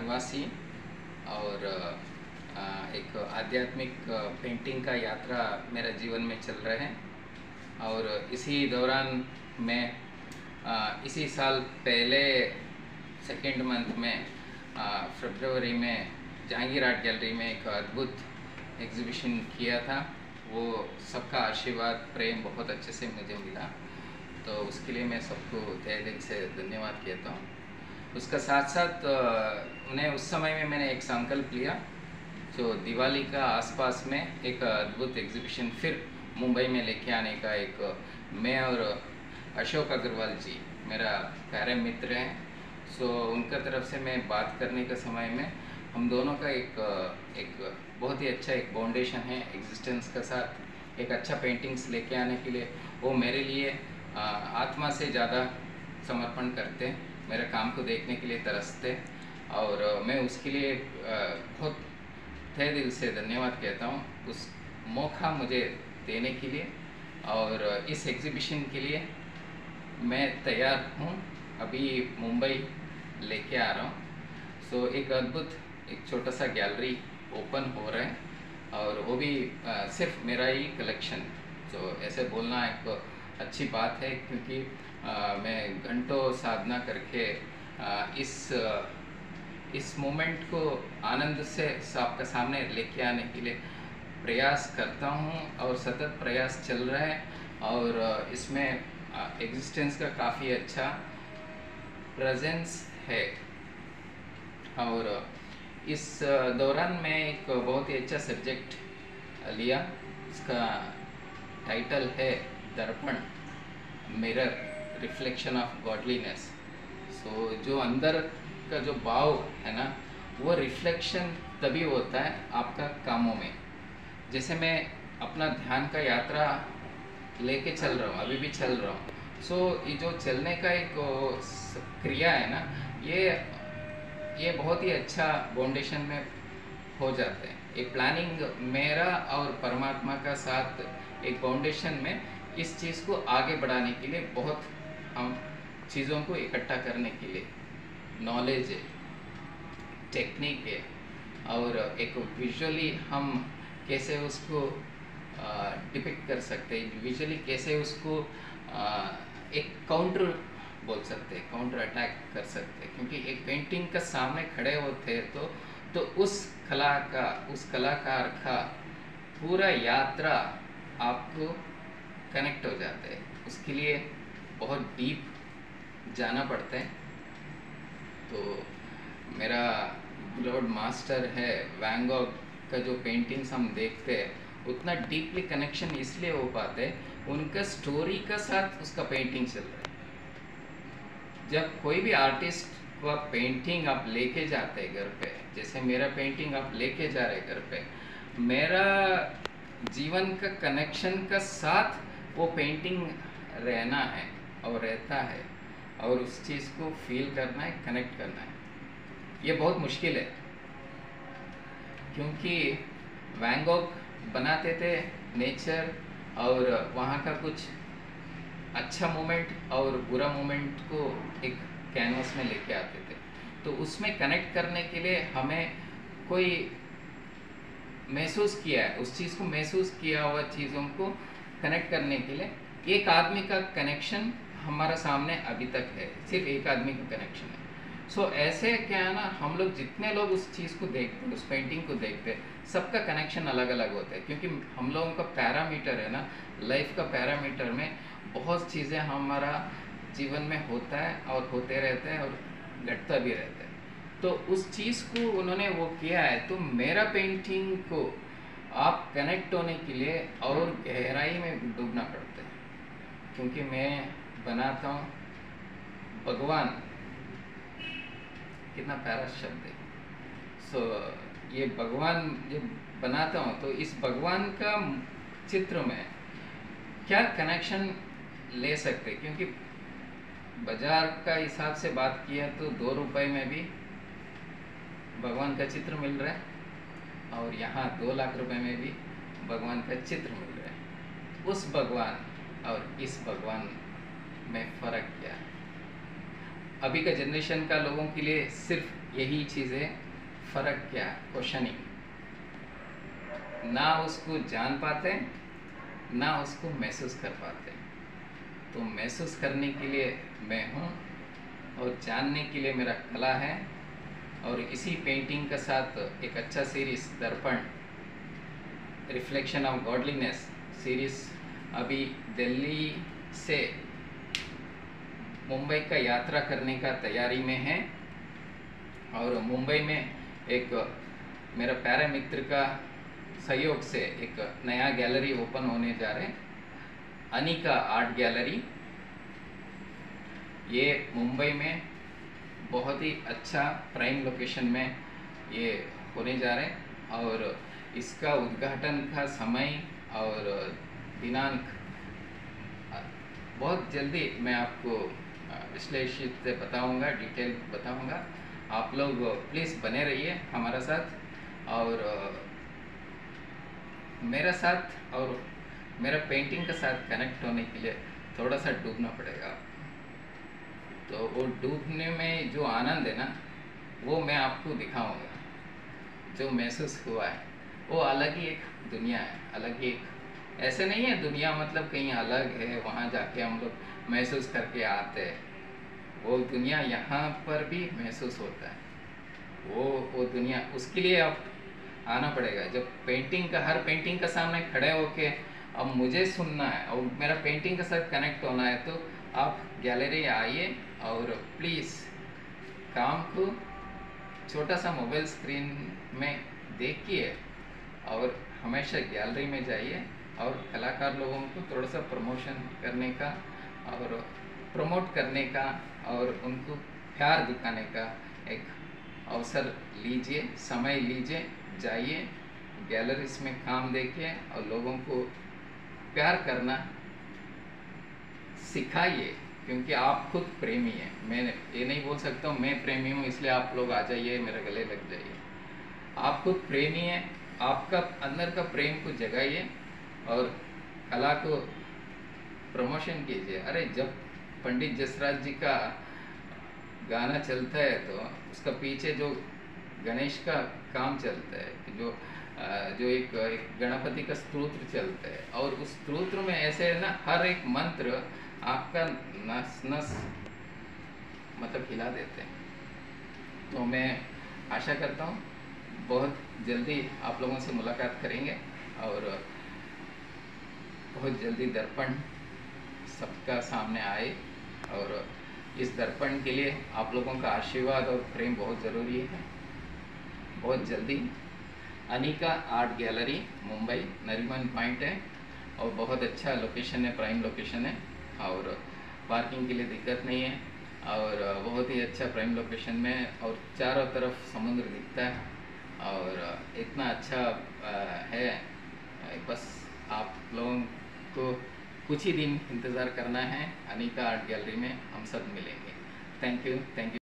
निवासी और एक आध्यात्मिक पेंटिंग का यात्रा मेरा जीवन में चल रहा है। और इसी दौरान मैं इसी साल पहले सेकेंड मंथ में फरवरी में जहांगीर आर्ट गैलरी में एक अद्भुत एग्जीबिशन किया था। वो सबका आशीर्वाद प्रेम बहुत अच्छे से मुझे मिला, तो उसके लिए मैं सबको तहे दिल से धन्यवाद कहता हूँ। उसका साथ साथ उन्हें उस समय में मैंने एक संकल्प लिया, जो दिवाली का आसपास में एक अद्भुत एग्जीबिशन फिर मुंबई में लेके आने का एक मैं और अशोक अग्रवाल जी मेरा प्यारे मित्र हैं, सो उनका तरफ से मैं बात करने का समय में हम दोनों का एक बहुत ही अच्छा एक फाउंडेशन है एग्जिस्टेंस के साथ एक अच्छा पेंटिंग्स लेके आने के लिए। वो मेरे लिए आत्मा से ज़्यादा समर्पण करते हैं, मेरे काम को देखने के लिए तरसते, और मैं उसके लिए बहुत तहे दिल से धन्यवाद कहता हूँ उस मौका मुझे देने के लिए। और इस एग्जीबिशन के लिए मैं तैयार हूँ, अभी मुंबई लेके आ रहा हूँ। सो एक अद्भुत एक छोटा सा गैलरी ओपन हो रहा है, और वो भी सिर्फ मेरा ही कलेक्शन, तो ऐसे बोलना एक अच्छी बात है क्योंकि मैं घंटों साधना करके इस मोमेंट को आनंद से आपके सामने लेके आने के लिए प्रयास करता हूँ, और सतत प्रयास चल रहा है। और इसमें एग्जिस्टेंस का काफ़ी अच्छा प्रेजेंस है। और इस दौरान मैं एक बहुत ही अच्छा सब्जेक्ट लिया, इसका टाइटल है Darpan mirror reflection of godliness. So जो अंदर का जो भाव है ना, वो रिफ्लेक्शन तभी होता है आपका कामों में। जैसे मैं अपना ध्यान का यात्रा लेके चल रहा हूँ, अभी भी चल रहा हूँ, सो ये जो चलने का एक क्रिया है ना, ये बहुत ही अच्छा फाउंडेशन में हो जाता है। ये प्लानिंग मेरा और परमात्मा का साथ एक फाउंडेशन में इस चीज़ को आगे बढ़ाने के लिए बहुत हम चीज़ों को इकट्ठा करने के लिए नॉलेज है, टेक्निक है, और एक विजुअली हम कैसे उसको डिपिक्ट कर सकते हैं, विजुअली कैसे उसको एक काउंटर बोल सकते हैं, काउंटर अटैक कर सकते हैं। क्योंकि एक पेंटिंग का सामने खड़े होते हैं तो उस कला का उस कलाकार का पूरा यात्रा आपको कनेक्ट हो जाता है, उसके लिए बहुत डीप जाना पड़ता है। तो मेरा ब्लड मास्टर है वैन गॉग का जो पेंटिंग्स हम देखते हैं, उतना डीपली कनेक्शन इसलिए हो पाते हैं, उनका स्टोरी का साथ उसका पेंटिंग चल रहा है। जब कोई भी आर्टिस्ट का पेंटिंग आप लेके जाते हैं घर पे, जैसे मेरा पेंटिंग आप लेके जा रहे घर पे, मेरा जीवन का कनेक्शन का साथ वो पेंटिंग रहना है और रहता है, और उस चीज़ को फील करना है, कनेक्ट करना है, ये बहुत मुश्किल है। क्योंकि वैन गॉग बनाते थे नेचर और वहाँ का कुछ अच्छा मोमेंट और बुरा मोमेंट को एक कैनवस में लेके आते थे, तो उसमें कनेक्ट करने के लिए हमें कोई महसूस किया है उस चीज़ को, महसूस किया हुआ चीज़ों को कनेक्ट करने के लिए एक आदमी का कनेक्शन हमारा सामने अभी तक है, सिर्फ एक आदमी का कनेक्शन है। सो ऐसे क्या है ना, हम लोग जितने लोग उस चीज़ को देखते हैं, उस पेंटिंग को देखते हैं, सबका कनेक्शन अलग अलग होता है। क्योंकि हम लोगों का पैरामीटर है ना, लाइफ का पैरामीटर में बहुत चीज़ें हमारा जीवन में होता है और होते रहते हैं और घटता भी रहता है। तो उस चीज़ को उन्होंने वो किया है, तो मेरा पेंटिंग को आप कनेक्ट होने के लिए और गहराई में डूबना पड़ता है। क्योंकि मैं बनाता हूँ भगवान, कितना प्यारा शब्द है, सो ये भगवान जब बनाता हूँ तो इस भगवान का चित्र में क्या कनेक्शन ले सकते, क्योंकि बाजार का हिसाब से बात किया तो 2 रुपए में भी भगवान का चित्र मिल रहा है, और यहाँ 2 लाख रुपए में भी भगवान का चित्र मिल रहा है। उस भगवान और इस भगवान में फ़र्क क्या है? अभी का जनरेशन का लोगों के लिए सिर्फ यही चीज़ है, फ़र्क क्या, क्वेश्चनिंग। ना उसको जान पाते ना उसको महसूस कर पाते। तो महसूस करने के लिए मैं हूँ और जानने के लिए मेरा कला है। और इसी पेंटिंग के साथ एक अच्छा सीरीज़ दर्पण रिफ्लेक्शन ऑफ गॉडलीनेस सीरीज़ अभी दिल्ली से मुंबई का यात्रा करने का तैयारी में है। और मुंबई में एक मेरा पैरामित्र का सहयोग से एक नया गैलरी ओपन होने जा रहे, अनिका आर्ट गैलरी। ये मुंबई में बहुत ही अच्छा प्राइम लोकेशन में ये होने जा रहे। और इसका उद्घाटन का समय और दिनांक बहुत जल्दी मैं आपको विश्लेषित बताऊंगा, डिटेल बताऊंगा। आप लोग प्लीज़ बने रहिए हमारा साथ और मेरा साथ और मेरा पेंटिंग के साथ कनेक्ट होने के लिए थोड़ा सा डूबना पड़ेगा। तो वो डूबने में जो आनंद है ना, वो मैं आपको दिखाऊंगा। जो महसूस हुआ है वो अलग ही एक दुनिया है, अलग ही एक, ऐसे नहीं है दुनिया मतलब कहीं अलग है, वहाँ जाके हम लोग महसूस करके आते हैं। वो दुनिया यहाँ पर भी महसूस होता है। वो दुनिया, उसके लिए आप आना पड़ेगा। जब पेंटिंग का, हर पेंटिंग का सामने खड़े होके अब मुझे सुनना है और मेरा पेंटिंग के साथ कनेक्ट होना है, तो आप गैलरी आइए। और प्लीज़ काम को छोटा सा मोबाइल स्क्रीन में देखिए और हमेशा गैलरी में जाइए और कलाकार लोगों को थोड़ा सा प्रमोशन करने का और प्रमोट करने का और उनको प्यार दिखाने का एक अवसर लीजिए, समय लीजिए। जाइए गैलरीज में, काम देखिए और लोगों को प्यार करना सिखाइए, क्योंकि आप खुद प्रेमी हैं। मैं ये नहीं बोल सकता हूँ मैं प्रेमी हूँ इसलिए आप लोग आ जाइए मेरे गले लग जाइए। आप खुद प्रेमी हैं, आपका अंदर का प्रेम को जगाइए और कला को प्रमोशन कीजिए। अरे जब पंडित जसराज जी का गाना चलता है तो उसका पीछे जो गणेश का काम चलता है, जो एक गणपति का स्तोत्र चलता है, और उस स्तोत्र में ऐसे है ना, हर एक मंत्र आपका नस नस मतलब हिला देते हैं। तो मैं आशा करता हूँ बहुत जल्दी आप लोगों से मुलाकात करेंगे और बहुत जल्दी दर्पण सबका सामने आए। और इस दर्पण के लिए आप लोगों का आशीर्वाद और प्रेम बहुत ज़रूरी है। बहुत जल्दी Anika art gallery Mumbai, Nariman point है और बहुत अच्छा लोकेशन है, प्राइम लोकेशन है और पार्किंग के लिए दिक्कत नहीं है और बहुत ही अच्छा प्राइम लोकेशन में, और चारों तरफ समुद्र दिखता है और इतना अच्छा है। बस आप लोगों को कुछ ही दिन इंतज़ार करना है, अनिका आर्ट गैलरी में हम सब मिलेंगे। Thank you, thank you.